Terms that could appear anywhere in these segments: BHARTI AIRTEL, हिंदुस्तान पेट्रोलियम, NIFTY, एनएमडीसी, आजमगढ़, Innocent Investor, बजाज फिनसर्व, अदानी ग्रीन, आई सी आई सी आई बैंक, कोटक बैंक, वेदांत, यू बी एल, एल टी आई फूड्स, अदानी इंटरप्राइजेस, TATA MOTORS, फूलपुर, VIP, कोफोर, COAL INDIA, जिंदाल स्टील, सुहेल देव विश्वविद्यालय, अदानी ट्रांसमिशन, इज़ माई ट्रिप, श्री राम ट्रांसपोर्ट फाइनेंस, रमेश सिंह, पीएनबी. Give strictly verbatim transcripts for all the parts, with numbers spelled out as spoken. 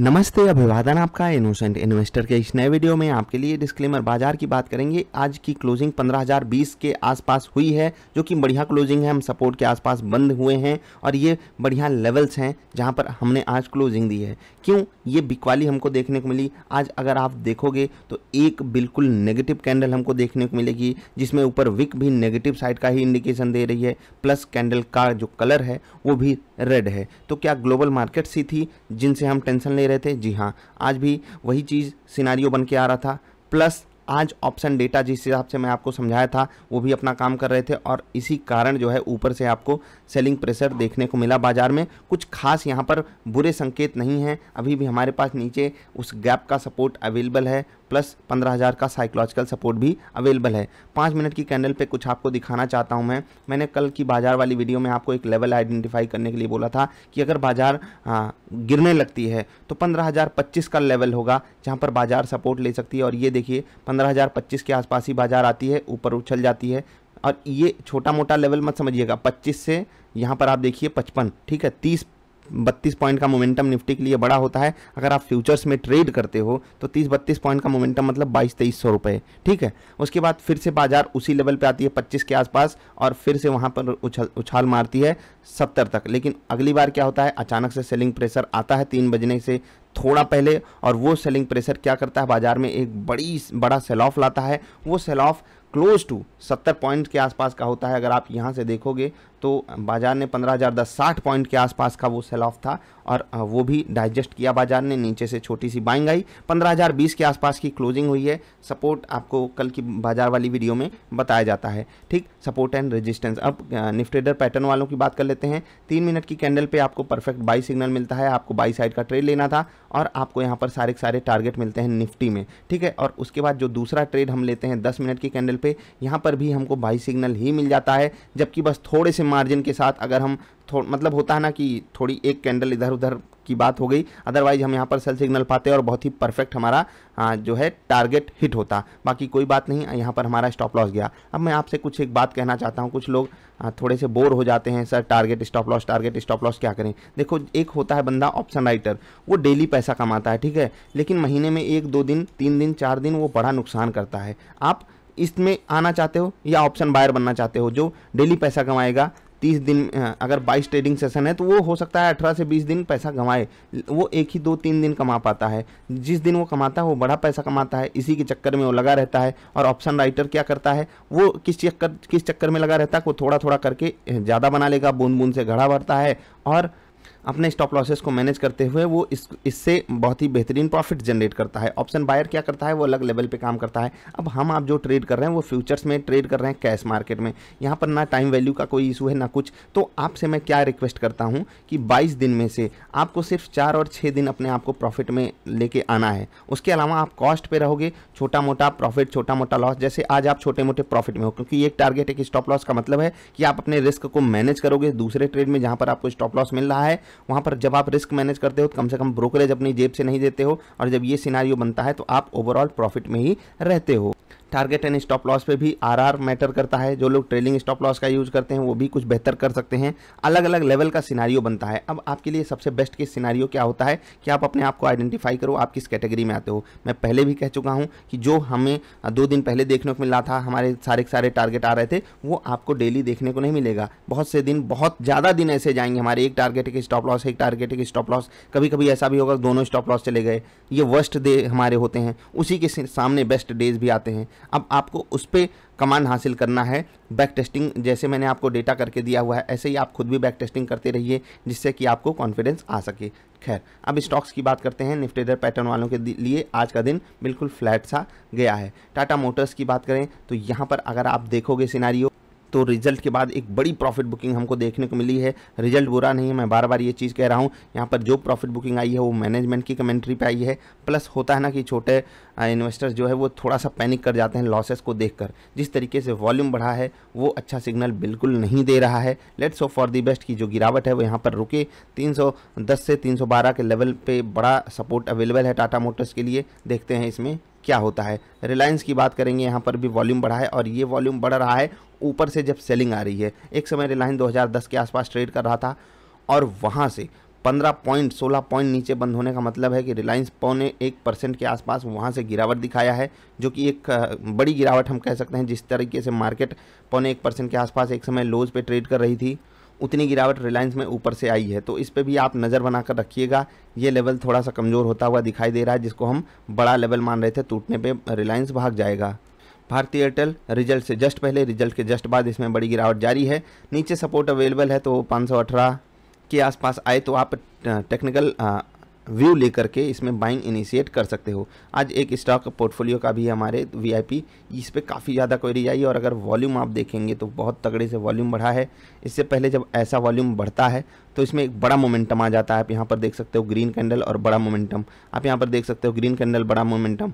नमस्ते, अभिवादन आपका इनोसेंट इन्वेस्टर के इस नए वीडियो में आपके लिए डिस्क्लेमर। बाजार की बात करेंगे। आज की क्लोजिंग पंद्रह हज़ार बीस के आसपास हुई है, जो कि बढ़िया क्लोजिंग है। हम सपोर्ट के आसपास बंद हुए हैं और ये बढ़िया लेवल्स हैं जहां पर हमने आज क्लोजिंग दी है। क्यों ये बिकवाली हमको देखने को मिली आज? अगर आप देखोगे तो एक बिल्कुल नेगेटिव कैंडल हमको देखने को मिलेगी, जिसमें ऊपर विक भी नेगेटिव साइड का ही इंडिकेशन दे रही है, प्लस कैंडल का जो कलर है वो भी रेड है। तो क्या ग्लोबल मार्केट्स ही थी जिनसे हम टेंशन ले रहे थे? जी हाँ, आज भी वही चीज़ सिनारियो बन के आ रहा था। प्लस आज ऑप्शन डेटा जिस हिसाब से मैं आपको समझाया था वो भी अपना काम कर रहे थे, और इसी कारण जो है ऊपर से आपको सेलिंग प्रेशर देखने को मिला बाजार में। कुछ खास यहाँ पर बुरे संकेत नहीं हैं। अभी भी हमारे पास नीचे उस गैप का सपोर्ट अवेलेबल है, प्लस पंद्रह हज़ार का साइकोलॉजिकल सपोर्ट भी अवेलेबल है। पाँच मिनट की कैंडल पे कुछ आपको दिखाना चाहता हूं मैं। मैंने कल की बाज़ार वाली वीडियो में आपको एक लेवल आइडेंटिफाई करने के लिए बोला था कि अगर बाज़ार गिरने लगती है तो पंद्रह हज़ार पच्चीस का लेवल होगा जहां पर बाज़ार सपोर्ट ले सकती है। और ये देखिए पंद्रह हज़ार पच्चीस के आसपास ही बाज़ार आती है, ऊपर उछल जाती है। और ये छोटा मोटा लेवल मत समझिएगा, पच्चीस से यहाँ पर आप देखिए पचपन, ठीक है, तीस बत्तीस पॉइंट का मोमेंटम निफ्टी के लिए बड़ा होता है। अगर आप फ्यूचर्स में ट्रेड करते हो तो तीस बत्तीस पॉइंट का मोमेंटम मतलब बाईस तेईस सौ रुपये, ठीक है। उसके बाद फिर से बाजार उसी लेवल पे आती है पच्चीस के आसपास, और फिर से वहाँ पर उछाल उछाल मारती है सत्तर तक। लेकिन अगली बार क्या होता है, अचानक से सेलिंग प्रेशर आता है तीन बजने से थोड़ा पहले, और वो सेलिंग प्रेशर क्या करता है, बाजार में एक बड़ी बड़ा सेल ऑफ लाता है। वो सेल ऑफ क्लोज टू सत्तर पॉइंट के आसपास का होता है। अगर आप यहाँ से देखोगे तो बाजार ने पंद्रह हज़ार दस साठ पॉइंट के आसपास का वो सेल ऑफ था, और वो भी डाइजेस्ट किया बाजार ने। नीचे से छोटी सी बाइंग आई, पंद्रह हज़ार बीस के आसपास की क्लोजिंग हुई है। सपोर्ट आपको कल की बाजार वाली वीडियो में बताया जाता है, ठीक, सपोर्ट एंड रेजिस्टेंस। अब निफ्ट्रेडर पैटर्न वालों की बात कर लेते हैं। तीन मिनट की कैंडल पर आपको परफेक्ट बाई सिग्नल मिलता है। आपको बाई साइड का ट्रेड लेना था और आपको यहाँ पर सारे सारे टारगेट मिलते हैं निफ्टी में, ठीक है। और उसके बाद जो दूसरा ट्रेड हम लेते हैं दस मिनट की कैंडल पे, यहाँ पर भी हमको बाई सिग्नल ही मिल जाता है, जबकि बस थोड़े से मार्जिन के साथ। अगर हम थोड़ा मतलब होता है ना कि थोड़ी एक कैंडल इधर उधर की बात हो गई, अदरवाइज हम यहाँ पर सेल सिग्नल पाते और बहुत ही परफेक्ट हमारा आ, जो है टारगेट हिट होता। बाकी कोई बात नहीं, यहाँ पर हमारा स्टॉप लॉस गया। अब मैं आपसे कुछ एक बात कहना चाहता हूँ। कुछ लोग आ, थोड़े से बोर हो जाते हैं, sir target stop loss target stop loss क्या करें। देखो, एक होता है बंदा ऑप्शन राइटर, वो डेली पैसा कमाता है, ठीक है, लेकिन महीने में एक दो दिन तीन दिन चार दिन वो बड़ा नुकसान करता है। आप इसमें आना चाहते हो या ऑप्शन बायर बनना चाहते हो, जो डेली पैसा कमाएगा तीस दिन, अगर बाईस ट्रेडिंग सेशन है तो वो हो सकता है अठारह से बीस दिन पैसा कमाए। वो एक ही दो तीन दिन कमा पाता है, जिस दिन वो कमाता है वो बड़ा पैसा कमाता है, इसी के चक्कर में वो लगा रहता है। और ऑप्शन राइटर क्या करता है, वो किस चक्कर किस चक्कर में लगा रहता है, वो थोड़ा थोड़ा करके ज़्यादा बना लेगा, बूंद बूंद से घड़ा भरता है, और अपने स्टॉप लॉसेस को मैनेज करते हुए वो इस इससे बहुत ही बेहतरीन प्रॉफिट जनरेट करता है। ऑप्शन बायर क्या करता है, वो अलग लेवल पे काम करता है। अब हम आप जो ट्रेड कर रहे हैं वो फ्यूचर्स में ट्रेड कर रहे हैं, कैश मार्केट में। यहाँ पर ना टाइम वैल्यू का कोई इशू है ना कुछ। तो आपसे मैं क्या रिक्वेस्ट करता हूँ कि बाईस दिन में से आपको सिर्फ चार और छः दिन अपने आप को प्रॉफिट में लेके आना है। उसके अलावा आप कॉस्ट पर रहोगे, छोटा मोटा प्रॉफिट छोटा मोटा लॉस। जैसे आज आप छोटे मोटे प्रॉफिट में हो, क्योंकि एक टारगेट एक स्टॉप लॉस का मतलब है कि आप अपने रिस्क को मैनेज करोगे। दूसरे ट्रेड में जहाँ पर आपको स्टॉप लॉस मिल रहा है, वहाँ पर जब आप रिस्क मैनेज करते हो तो कम से कम ब्रोकरेज अपनी जेब से नहीं देते हो, और जब ये सिनारियो बनता है तो आप ओवरऑल प्रॉफिट में ही रहते हो। टारगेट एंड स्टॉप लॉस पे भी आरआर मैटर करता है। जो लोग ट्रेलिंग स्टॉप लॉस का यूज़ करते हैं वो भी कुछ बेहतर कर सकते हैं। अलग अलग लेवल का सिनारियो बनता है। अब आपके लिए सबसे बेस्ट केस सिनारियो क्या होता है कि आप अपने आप को आइडेंटिफाई करो, आप किस कैटेगरी में आते हो। मैं पहले भी कह चुका हूँ कि जो हमें दो दिन पहले देखने को मिला था, हमारे सारे सारे टारगेट आ रहे थे, वो आपको डेली देखने को नहीं मिलेगा। बहुत से दिन, बहुत ज़्यादा दिन ऐसे जाएंगे हमारे, एक टारगेट के स्टॉप लॉस, एक टारगेट के स्टॉप लॉस। कभी कभी ऐसा भी होगा दोनों स्टॉप लॉस चले गए। ये वर्स्ट डे हमारे होते हैं, उसी के सामने बेस्ट डेज भी आते हैं। अब आपको उस पे कमांड हासिल करना है। बैक टेस्टिंग, जैसे मैंने आपको डेटा करके दिया हुआ है, ऐसे ही आप खुद भी बैक टेस्टिंग करते रहिए, जिससे कि आपको कॉन्फिडेंस आ सके। खैर, अब स्टॉक्स की बात करते हैं। निफ्ट्रेडर पैटर्न वालों के लिए आज का दिन बिल्कुल फ्लैट सा गया है। टाटा मोटर्स की बात करें तो यहाँ पर अगर आप देखोगे सिनारियो, तो रिजल्ट के बाद एक बड़ी प्रॉफिट बुकिंग हमको देखने को मिली है। रिजल्ट बुरा नहीं है, मैं बार बार ये चीज़ कह रहा हूँ। यहाँ पर जो प्रॉफिट बुकिंग आई है वो मैनेजमेंट की कमेंट्री पे आई है। प्लस होता है ना कि छोटे इन्वेस्टर्स जो है वो थोड़ा सा पैनिक कर जाते हैं लॉसेस को देखकर। जिस तरीके से वॉल्यूम बढ़ा है वो अच्छा सिग्नल बिल्कुल नहीं दे रहा है। Let's hope for the best की जो गिरावट है वो यहाँ पर रुके। तीन सौ दस से तीन सौ बारह के लेवल पर बड़ा सपोर्ट अवेलेबल है टाटा मोटर्स के लिए। देखते हैं इसमें क्या होता है। रिलायंस की बात करेंगे, यहाँ पर भी वॉल्यूम बढ़ा है, और ये वॉल्यूम बढ़ रहा है ऊपर से जब सेलिंग आ रही है। एक समय रिलायंस दो हज़ार दस के आसपास ट्रेड कर रहा था, और वहाँ से पंद्रह पॉइंट सोलह पॉइंट नीचे बंद होने का मतलब है कि रिलायंस पौने एक परसेंट के आसपास वहाँ से गिरावट दिखाया है, जो कि एक बड़ी गिरावट हम कह सकते हैं। जिस तरीके से मार्केट पौने एक परसेंट के आसपास एक समय लोज पे ट्रेड कर रही थी, उतनी गिरावट रिलायंस में ऊपर से आई है। तो इस पे भी आप नज़र बनाकर रखिएगा। ये लेवल थोड़ा सा कमज़ोर होता हुआ दिखाई दे रहा है, जिसको हम बड़ा लेवल मान रहे थे। टूटने पे रिलायंस भाग जाएगा। भारती एयरटेल रिजल्ट से जस्ट पहले, रिजल्ट के जस्ट बाद इसमें बड़ी गिरावट जारी है। नीचे सपोर्ट अवेलेबल है, तो पाँच सौ अठारह के आसपास आए तो आप टेक्निकल व्यू लेकर के इसमें बाइंग इनिशिएट कर सकते हो। आज एक स्टॉक पोर्टफोलियो का भी हमारे वीआईपी, इस पे काफ़ी ज़्यादा क्वेरी आई और अगर वॉल्यूम आप देखेंगे तो बहुत तगड़े से वॉल्यूम बढ़ा है। इससे पहले जब ऐसा वॉल्यूम बढ़ता है तो इसमें एक बड़ा मोमेंटम आ जाता है। आप यहाँ पर देख सकते हो ग्रीन कैंडल और बड़ा मोमेंटम, आप यहाँ पर देख सकते हो ग्रीन कैंडल बड़ा मोमेंटम,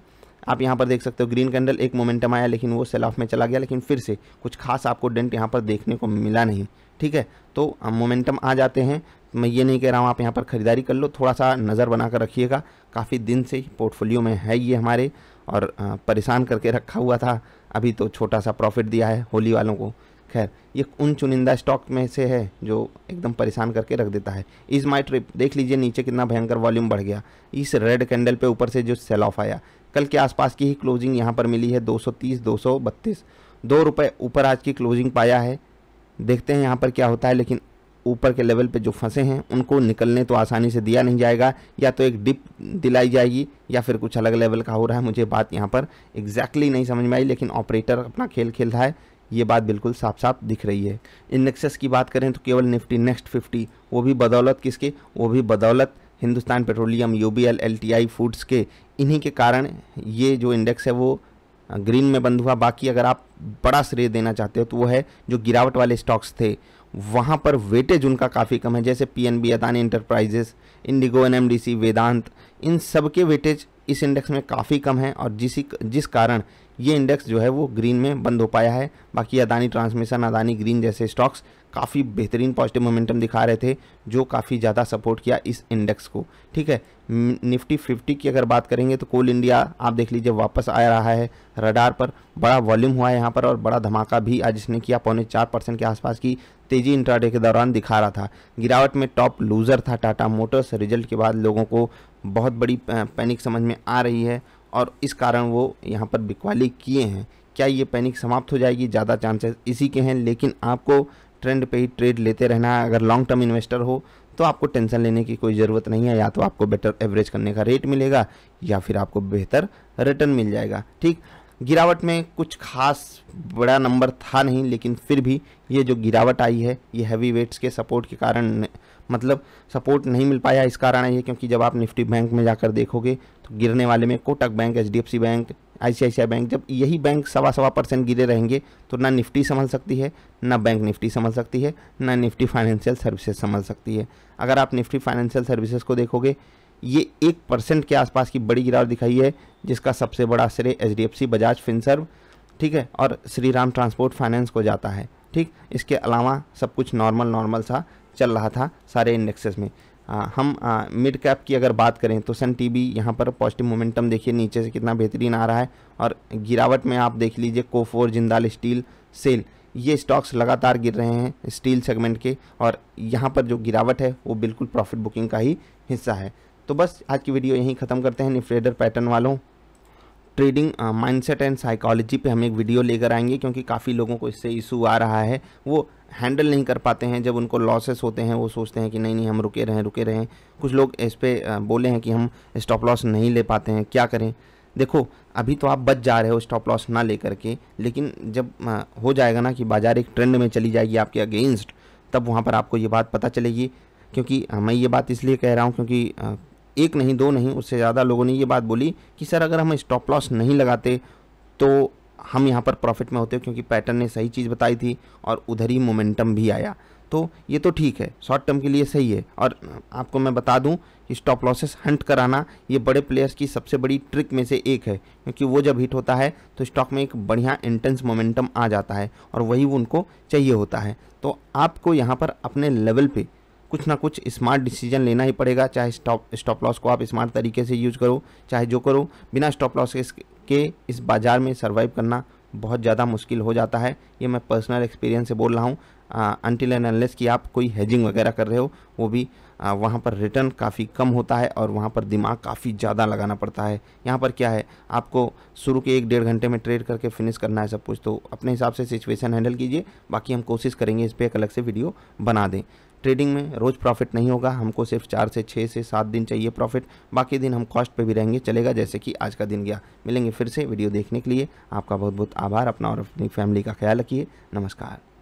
आप यहाँ पर देख सकते हो ग्रीन कैंडल एक मोमेंटम आया लेकिन वो सेल ऑफ में चला गया, लेकिन फिर से कुछ खास आपको डेंट यहाँ पर देखने को मिला नहीं। ठीक है, तो मोमेंटम आ जाते हैं। मैं ये नहीं कह रहा हूँ आप यहाँ पर ख़रीदारी कर लो, थोड़ा सा नज़र बनाकर रखिएगा। काफ़ी दिन से पोर्टफोलियो में है ये हमारे और परेशान करके रखा हुआ था। अभी तो छोटा सा प्रॉफिट दिया है होली वालों को। खैर, ये उन चुनिंदा स्टॉक में से है जो एकदम परेशान करके रख देता है। इज़ माई ट्रिप देख लीजिए नीचे कितना भयंकर वॉल्यूम बढ़ गया इस रेड कैंडल पे, ऊपर से जो सेल ऑफ आया। कल के आसपास की ही क्लोजिंग यहाँ पर मिली है दो सौ तीस, दो सौ बत्तीस, दो रुपये ऊपर आज की क्लोजिंग पाया है। देखते हैं यहाँ पर क्या होता है, लेकिन ऊपर के लेवल पे जो फंसे हैं उनको निकलने तो आसानी से दिया नहीं जाएगा। या तो एक डिप दिलाई जाएगी या फिर कुछ अलग लेवल का हो रहा है। मुझे बात यहाँ पर एग्जैक्टली नहीं समझ में आई, लेकिन ऑपरेटर अपना खेल खेल रहा है, ये बात बिल्कुल साफ साफ दिख रही है। इंडेक्सेस की बात करें तो केवल निफ्टी, नेक्स्ट फिफ्टी, वो भी बदौलत किसके, वो भी बदौलत हिंदुस्तान पेट्रोलियम, यू बी एल, एल टी आई फूड्स के, इन्हीं के कारण ये जो इंडेक्स है वो ग्रीन में बंद हुआ। बाकी अगर आप बड़ा श्रेय देना चाहते हो तो वो है जो गिरावट वाले स्टॉक्स थे, वहाँ पर वेटेज उनका काफ़ी कम है। जैसे पीएनबी, अदानी इंटरप्राइजेस, IndiGo, एनएमडीसी, वेदांत, इन सब के वेटेज इस इंडेक्स में काफ़ी कम है और जिस जिस कारण ये इंडेक्स जो है वो ग्रीन में बंद हो पाया है। बाकी अदानी ट्रांसमिशन, अदानी ग्रीन जैसे स्टॉक्स काफ़ी बेहतरीन पॉजिटिव मोमेंटम दिखा रहे थे, जो काफ़ी ज़्यादा सपोर्ट किया इस इंडेक्स को। ठीक है, निफ्टी फिफ्टी की अगर बात करेंगे तो कोल इंडिया आप देख लीजिए वापस आ रहा है रडार पर। बड़ा वॉल्यूम हुआ है यहाँ पर और बड़ा धमाका भी आज इसने किया। पौने चार परसेंट के आसपास की तेजी इंट्राडे के दौरान दिखा रहा था। गिरावट में टॉप लूज़र था टाटा मोटर्स। रिजल्ट के बाद लोगों को बहुत बड़ी पैनिक समझ में आ रही है और इस कारण वो यहाँ पर बिकवाली किए हैं। क्या ये पैनिक समाप्त हो जाएगी? ज़्यादा चांसेस इसी के हैं, लेकिन आपको ट्रेंड पे ही ट्रेड लेते रहना है। अगर लॉन्ग टर्म इन्वेस्टर हो तो आपको टेंशन लेने की कोई ज़रूरत नहीं है। या तो आपको बेटर एवरेज करने का रेट मिलेगा या फिर आपको बेहतर रिटर्न मिल जाएगा। ठीक, गिरावट में कुछ खास बड़ा नंबर था नहीं, लेकिन फिर भी ये जो गिरावट आई है ये हैवी वेट्स के सपोर्ट के कारण, मतलब सपोर्ट नहीं मिल पाया इस कारण है ये, क्योंकि जब आप निफ्टी बैंक में जाकर देखोगे तो गिरने वाले में कोटक बैंक, H D F C bank, आई सी आई सी आई बैंक, जब यही बैंक सवा सवा परसेंट गिरे रहेंगे तो ना निफ्टी संभल सकती है, ना बैंक निफ्टी संभल सकती है, ना निफ्टी फाइनेंशियल सर्विसेज संभल सकती है। अगर आप निफ्टी फाइनेंशियल सर्विसेज को देखोगे, ये एक परसेंट के आसपास की बड़ी गिरावट दिखाई है, जिसका सबसे बड़ा श्रेय H D F C, बजाज फिनसर्व, ठीक है, और श्री राम ट्रांसपोर्ट फाइनेंस को जाता है। ठीक, इसके अलावा सब कुछ नॉर्मल नॉर्मल सा चल रहा था सारे इंडेक्सेस में। आ, हम मिड कैप की अगर बात करें तो सन टी बी यहाँ पर पॉजिटिव मोमेंटम देखिए नीचे से कितना बेहतरीन आ रहा है और गिरावट में आप देख लीजिए कोफोर, जिंदाल स्टील, सेल, ये स्टॉक्स लगातार गिर रहे हैं स्टील सेगमेंट के और यहाँ पर जो गिरावट है वो बिल्कुल प्रॉफिट बुकिंग का ही हिस्सा है। तो बस आज की वीडियो यहीं ख़त्म करते हैं। निफ्ट्रेडर पैटर्न वालों ट्रेडिंग माइंडसेट एंड साइकोलॉजी पे हम एक वीडियो लेकर आएंगे, क्योंकि काफ़ी लोगों को इससे इशू आ रहा है। वो हैंडल नहीं कर पाते हैं जब उनको लॉसेस होते हैं, वो सोचते हैं कि नहीं नहीं हम रुके रहें रुके रहें। कुछ लोग इस पर बोले हैं कि हम स्टॉप लॉस नहीं ले पाते हैं, क्या करें। देखो, अभी तो आप बच जा रहे हो स्टॉप लॉस ना ले करके, लेकिन जब आ, हो जाएगा ना कि बाजार एक ट्रेंड में चली जाएगी आपके अगेंस्ट, तब वहाँ पर आपको ये बात पता चलेगी। क्योंकि मैं ये बात इसलिए कह रहा हूँ क्योंकि आ, एक नहीं दो नहीं उससे ज़्यादा लोगों ने ये बात बोली कि सर अगर हम स्टॉप लॉस नहीं लगाते तो हम यहाँ पर प्रॉफिट में होते, क्योंकि पैटर्न ने सही चीज़ बताई थी और उधर ही मोमेंटम भी आया। तो ये तो ठीक है, शॉर्ट टर्म के लिए सही है। और आपको मैं बता दूं कि स्टॉप लॉसेस हंट कराना ये बड़े प्लेयर्स की सबसे बड़ी ट्रिक में से एक है, क्योंकि वो जब हिट होता है तो स्टॉक में एक बढ़िया इंटेंस मोमेंटम आ जाता है और वही वो उनको चाहिए होता है। तो आपको यहाँ पर अपने लेवल पर कुछ ना कुछ स्मार्ट डिसीजन लेना ही पड़ेगा, चाहे स्टॉप स्टॉप लॉस को आप स्मार्ट तरीके से यूज करो, चाहे जो करो, बिना स्टॉप लॉस के इस बाज़ार में सर्वाइव करना बहुत ज़्यादा मुश्किल हो जाता है। ये मैं पर्सनल एक्सपीरियंस से बोल रहा हूँ, अनटिल एंड अनलेस कि आप कोई हेजिंग वगैरह कर रहे हो, वो भी वहाँ पर रिटर्न काफ़ी कम होता है और वहाँ पर दिमाग काफ़ी ज़्यादा लगाना पड़ता है। यहाँ पर क्या है, आपको शुरू के एक डेढ़ घंटे में ट्रेड करके फिनिश करना है सब कुछ, तो अपने हिसाब से सिचुएशन हैंडल कीजिए। बाकी हम कोशिश करेंगे इस पर एक अलग से वीडियो बना दें। ट्रेडिंग में रोज़ प्रॉफिट नहीं होगा, हमको सिर्फ चार से छः से सात दिन चाहिए प्रॉफिट, बाकी दिन हम कॉस्ट पे भी रहेंगे, चलेगा जैसे कि आज का दिन गया। मिलेंगे फिर से, वीडियो देखने के लिए आपका बहुत बहुत आभार। अपना और अपनी फैमिली का ख्याल रखिए। नमस्कार।